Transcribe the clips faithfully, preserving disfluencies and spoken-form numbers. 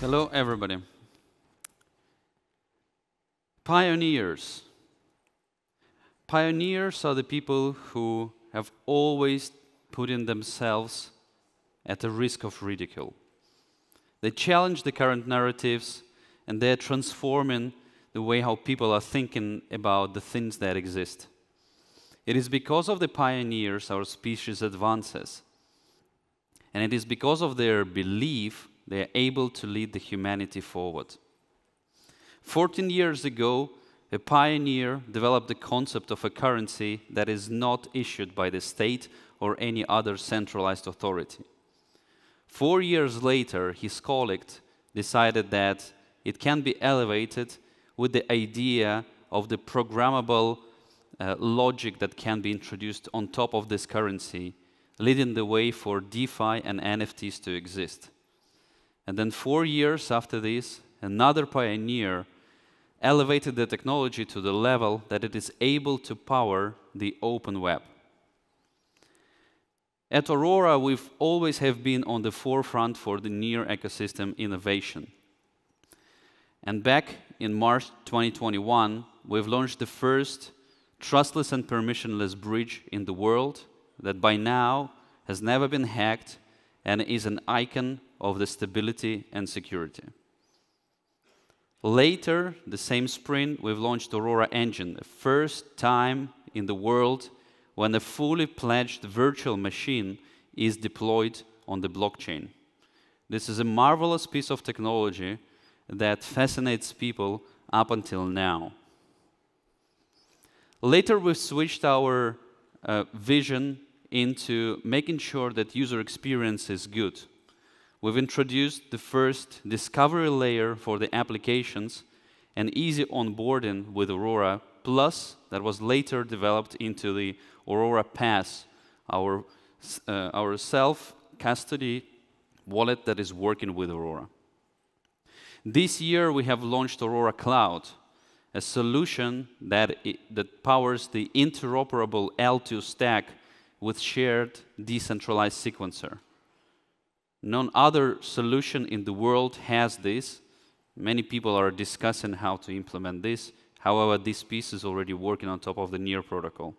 Hello, everybody. Pioneers. Pioneers are the people who have always put in themselves at the risk of ridicule. They challenge the current narratives, and they're transforming the way how people are thinking about the things that exist. It is because of the pioneers our species advances. And it is because of their belief they are able to lead the humanity forward. fourteen years ago, a pioneer developed the concept of a currency that is not issued by the state or any other centralized authority. Four years later, his colleague decided that it can be elevated with the idea of the programmable uh, logic that can be introduced on top of this currency, leading the way for DeFi and N F Ts to exist. And then four years after this, another pioneer elevated the technology to the level that it is able to power the open web. At Aurora, we've always have been on the forefront for the NEAR ecosystem innovation. And back in March twenty twenty-one, we've launched the first trustless and permissionless bridge in the world that by now has never been hacked and is an icon of the stability and security. Later, the same spring, we've launched Aurora Engine, the first time in the world when a fully pledged virtual machine is deployed on the blockchain. This is a marvelous piece of technology that fascinates people up until now. Later, we've switched our uh, vision into making sure that user experience is good. We've introduced the first discovery layer for the applications and easy onboarding with Aurora Plus that was later developed into the Aurora Pass, our, uh, our self-custody wallet that is working with Aurora. This year, we have launched Aurora Cloud, a solution that, it, that powers the interoperable L two stack with shared decentralized sequencer. None other solution in the world has this. Many people are discussing how to implement this. However, this piece is already working on top of the NEAR protocol.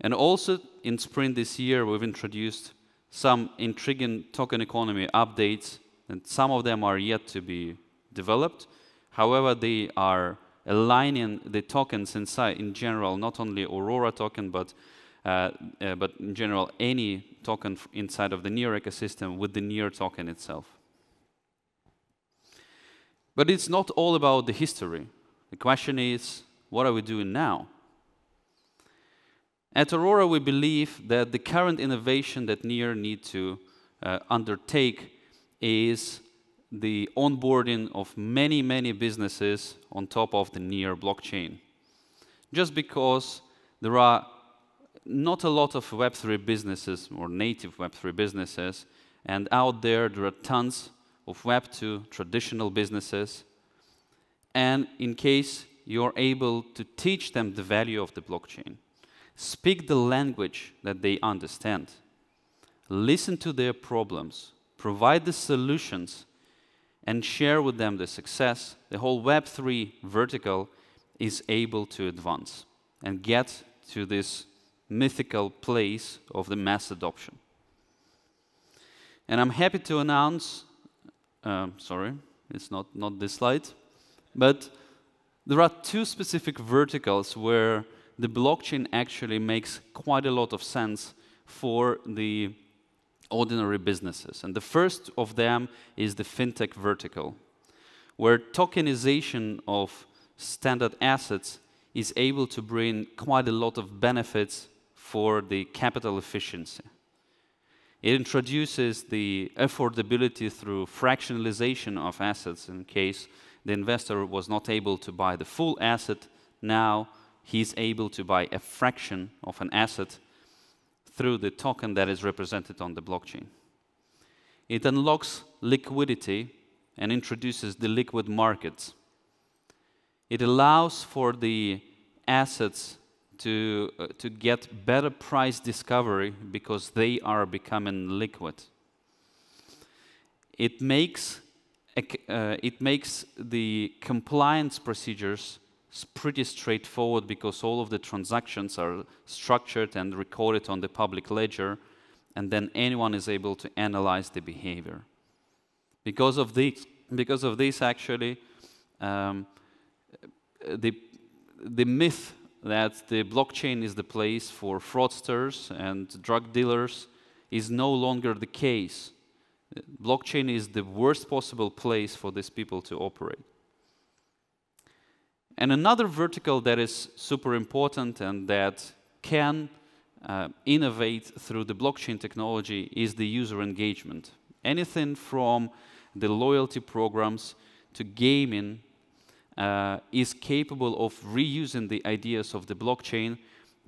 And also in spring this year, we've introduced some intriguing token economy updates, and some of them are yet to be developed. However, they are aligning the tokens inside in general, not only Aurora token, but, uh, uh, but in general, any token inside of the NEAR ecosystem with the NEAR token itself. But it's not all about the history. The question is, what are we doing now? At Aurora, we believe that the current innovation that NEAR need to uh, undertake is the onboarding of many, many businesses on top of the NEAR blockchain. Just because there are not a lot of Web three businesses or native Web three businesses, and out there there are tons of Web two traditional businesses. And in case you're able to teach them the value of the blockchain, speak the language that they understand, listen to their problems, provide the solutions, and share with them the success, the whole Web three vertical is able to advance and get to this mythical place of the mass adoption. And I'm happy to announce, um, sorry, it's not, not this slide, but there are two specific verticals where the blockchain actually makes quite a lot of sense for the ordinary businesses. And the first of them is the fintech vertical, where tokenization of standard assets is able to bring quite a lot of benefits for the capital efficiency. It introduces the affordability through fractionalization of assets in case the investor was not able to buy the full asset. Now he's able to buy a fraction of an asset through the token that is represented on the blockchain. It unlocks liquidity and introduces the liquid markets. It allows for the assets to, uh, to get better price discovery because they are becoming liquid. it makes uh, it makes the compliance procedures pretty straightforward, because all of the transactions are structured and recorded on the public ledger, and then anyone is able to analyze the behavior. Because of this, because of this, actually, um, the the myth that the blockchain is the place for fraudsters and drug dealers is no longer the case. Blockchain is the worst possible place for these people to operate. And another vertical that is super important and that can uh, innovate through the blockchain technology is the user engagement. Anything from the loyalty programs to gaming uh, is capable of reusing the ideas of the blockchain,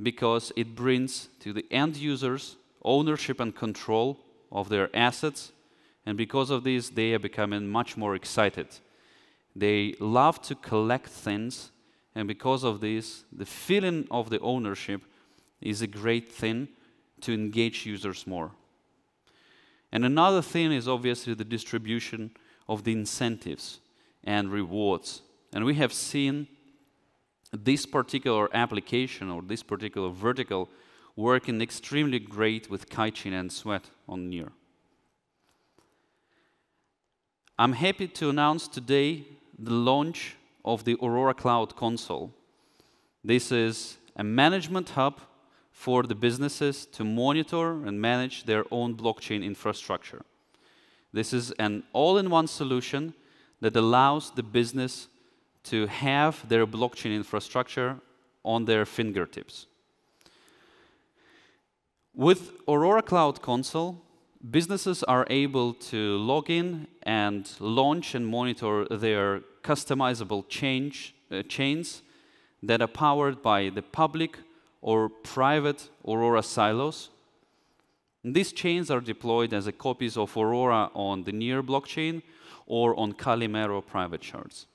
because it brings to the end users ownership and control of their assets. And because of this, they are becoming much more excited. They love to collect things, and because of this, the feeling of the ownership is a great thing to engage users more. And another thing is obviously the distribution of the incentives and rewards. And we have seen this particular application or this particular vertical working extremely great with Kaichain and SWAT on NEAR. I'm happy to announce today the launch of the Aurora Cloud Console. This is a management hub for the businesses to monitor and manage their own blockchain infrastructure. This is an all-in-one solution that allows the business to have their blockchain infrastructure on their fingertips. With Aurora Cloud Console, businesses are able to log in and launch and monitor their customizable change, uh, chains that are powered by the public or private Aurora silos. And these chains are deployed as a copies of Aurora on the NEAR blockchain or on Calimero private shards.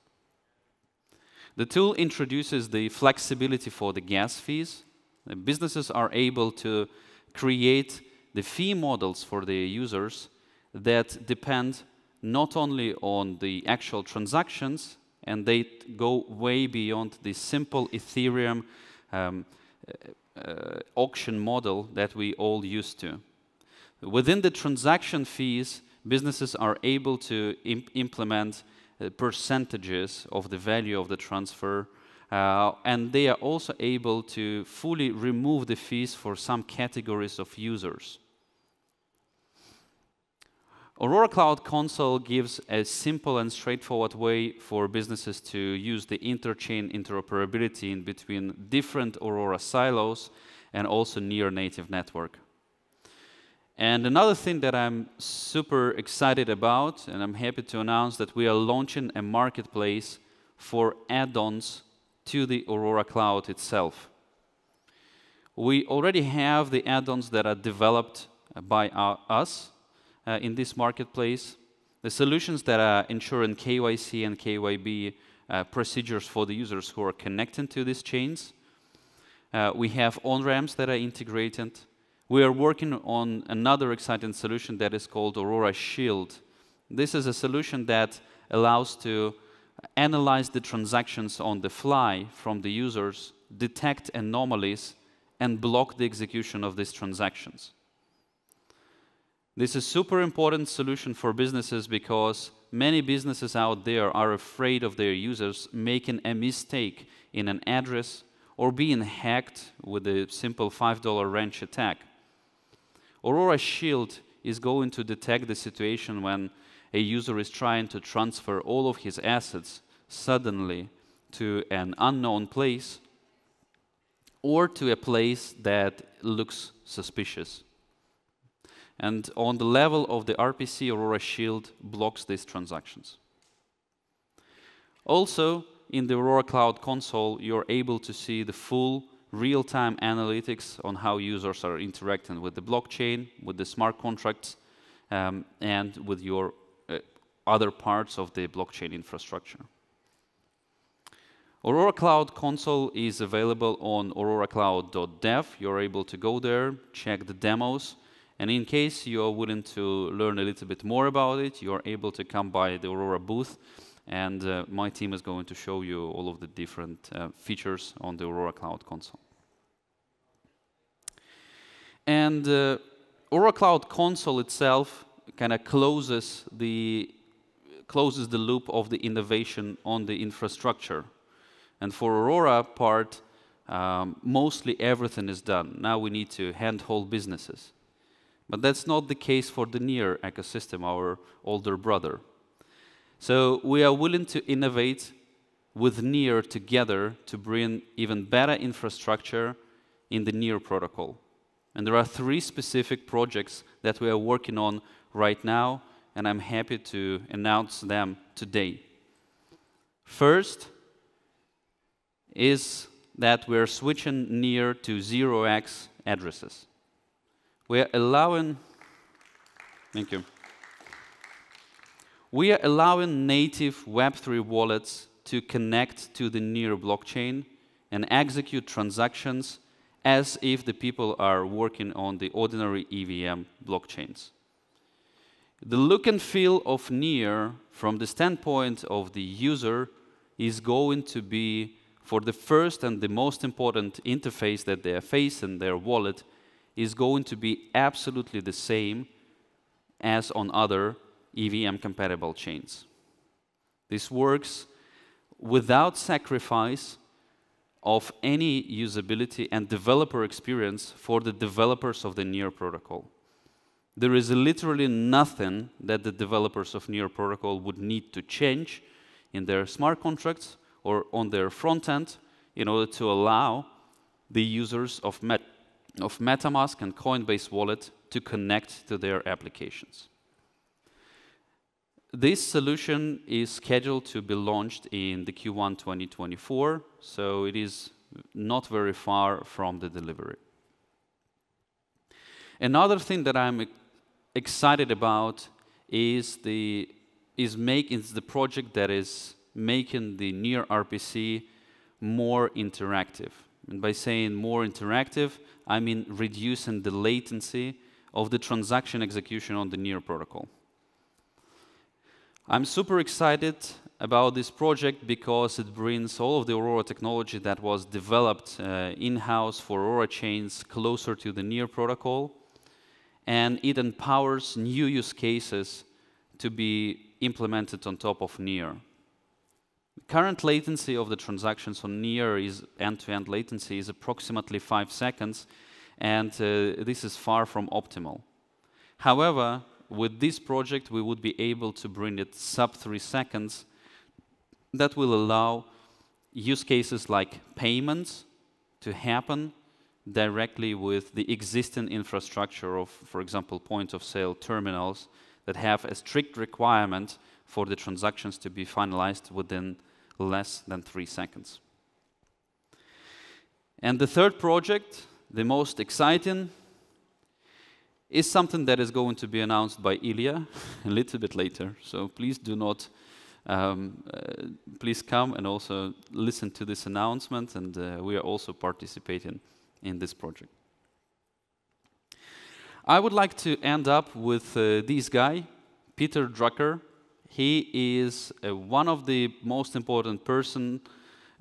The tool introduces the flexibility for the gas fees. The businesses are able to create the fee models for the users that depend not only on the actual transactions, and they go way beyond the simple Ethereum um, uh, auction model that we all used to. Within the transaction fees, businesses are able to imp implement uh, percentages of the value of the transfer, uh, and they are also able to fully remove the fees for some categories of users. Aurora Cloud Console gives a simple and straightforward way for businesses to use the interchain interoperability in between different Aurora silos and also NEAR native network. And another thing that I'm super excited about, and I'm happy to announce that we are launching a marketplace for add-ons to the Aurora Cloud itself. We already have the add-ons that are developed by our, us, Uh, in this marketplace, the solutions that are ensuring K Y C and K Y B uh, procedures for the users who are connecting to these chains. Uh, we have on-ramps that are integrated. We are working on another exciting solution that is called Aurora Shield. This is a solution that allows to analyze the transactions on the fly from the users, detect anomalies, and block the execution of these transactions. This is a super important solution for businesses, because many businesses out there are afraid of their users making a mistake in an address or being hacked with a simple five dollar wrench attack. Aurora Shield is going to detect the situation when a user is trying to transfer all of his assets suddenly to an unknown place or to a place that looks suspicious. And on the level of the R P C, Aurora Shield blocks these transactions. Also, in the Aurora Cloud Console, you're able to see the full real-time analytics on how users are interacting with the blockchain, with the smart contracts, um, and with your uh, other parts of the blockchain infrastructure. Aurora Cloud Console is available on aurora cloud dot dev. You're able to go there, check the demos, And in case you are willing to learn a little bit more about it, you are able to come by the Aurora booth, and uh, my team is going to show you all of the different uh, features on the Aurora Cloud Console. And uh, Aurora Cloud Console itself kind of closes the closes the loop of the innovation on the infrastructure. And for Aurora part, um, mostly everything is done. Now we need to handhold businesses. But that's not the case for the NEAR ecosystem, our older brother. So we are willing to innovate with NEAR together to bring even better infrastructure in the NEAR protocol. And there are three specific projects that we are working on right now, and I'm happy to announce them today. First is that we're switching NEAR to zero x addresses. We're allowing, thank you. We are allowing native web three wallets to connect to the NEAR blockchain and execute transactions as if the people are working on the ordinary E V M blockchains. The look and feel of NEAR from the standpoint of the user is going to be, for the first and the most important interface that they face in their wallet, is going to be absolutely the same as on other E V M compatible chains. This works without sacrifice of any usability and developer experience for the developers of the NEAR protocol. There is literally nothing that the developers of NEAR protocol would need to change in their smart contracts or on their front end in order to allow the users of, Met of MetaMask and Coinbase Wallet to connect to their applications. This solution is scheduled to be launched in the Q one twenty twenty-four, so it is not very far from the delivery. Another thing that I'm excited about is the is making the project that is making the NEAR R P C more interactive. And by saying more interactive, I mean reducing the latency of the transaction execution on the NEAR protocol. I'm super excited about this project because it brings all of the Aurora technology that was developed uh, in-house for Aurora chains closer to the NEAR protocol, and it empowers new use cases to be implemented on top of NEAR. The current latency of the transactions on NEAR is end-to-end latency is approximately five seconds, and uh, this is far from optimal. However, with this project, we would be able to bring it sub three seconds. That will allow use cases like payments to happen directly with the existing infrastructure of, for example, point-of-sale terminals that have a strict requirement for the transactions to be finalized within less than three seconds. And the third project, the most exciting, is something that is going to be announced by Ilya a little bit later. So please do not, um, uh, please come and also listen to this announcement, and uh, we are also participating in this project. I would like to end up with uh, this guy, Peter Drucker. He is uh, one of the most important person,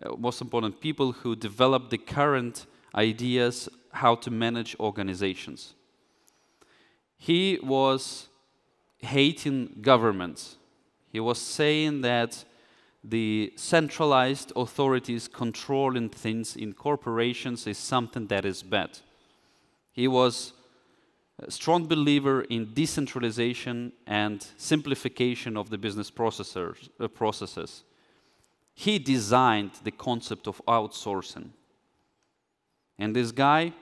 uh, most important people who developed the current ideas how to manage organizations. He was hating governments. He was saying that the centralized authorities controlling things in corporations is something that is bad. He was a strong believer in decentralization and simplification of the business processors, uh, processes. He designed the concept of outsourcing. And this guy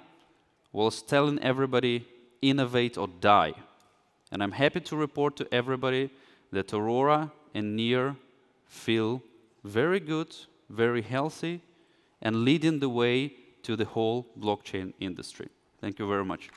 was telling everybody, innovate or die. And I'm happy to report to everybody that Aurora and NEAR feel very good, very healthy, and leading the way to the whole blockchain industry. Thank you very much.